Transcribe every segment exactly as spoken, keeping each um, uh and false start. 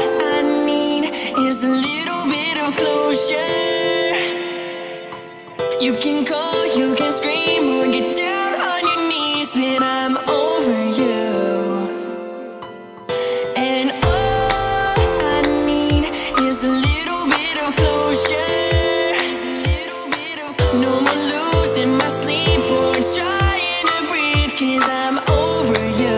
I need is a little bit of closure. You can call, you can scream, or get down on your knees, but I'm over you. And all I need is a little bit of closure. No more losing my sleep or trying to breathe, 'cause I'm over you.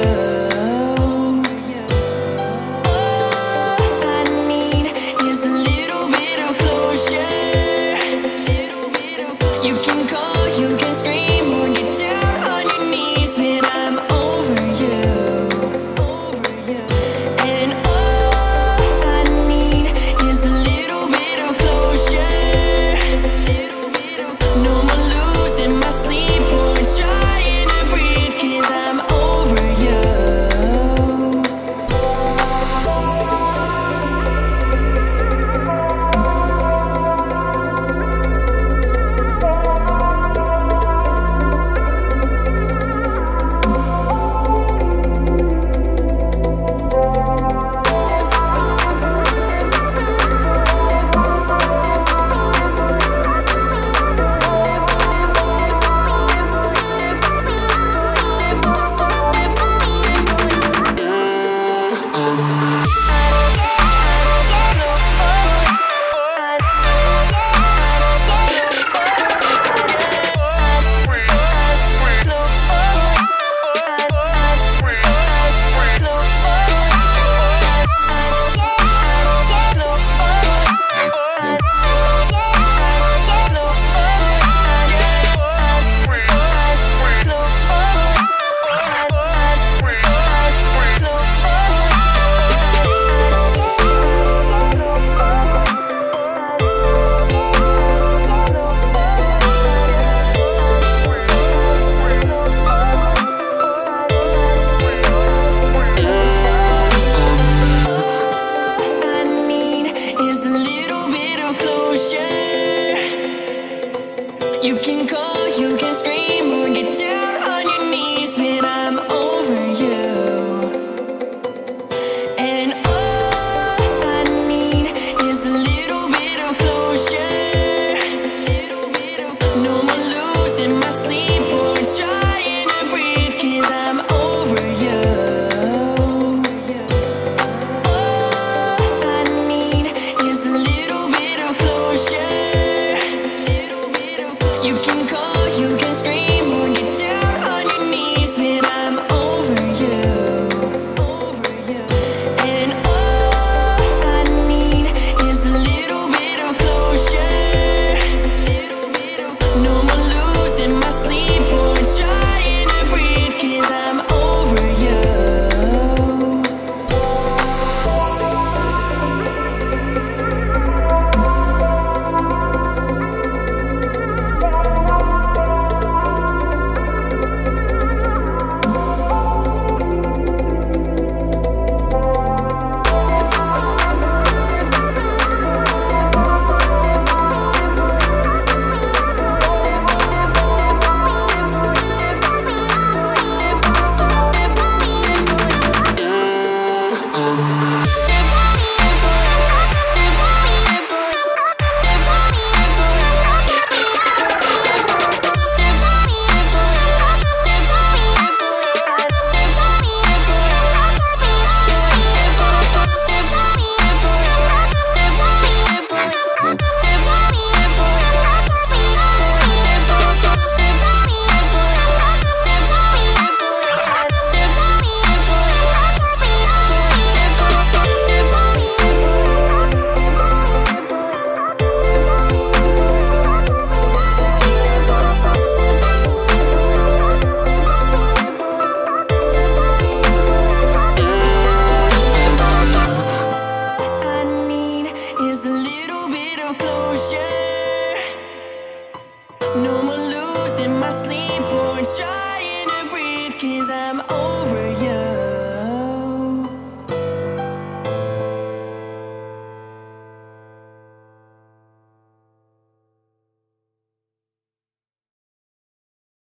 You can call, you can scream, or get down on your knees, but I'm over you. And all I need is a little bit of closure. No more losing my sleep or trying to breathe, 'cause I'm over you. All I need is a little bit of closure. You can call, you can scream, or get down on your knees, but I'm over you. And all I need is a little bit of closure. No more losing my sleep or trying to breathe, 'cause I'm over you. No more losing my sleep or trying to breathe, 'cause I'm over.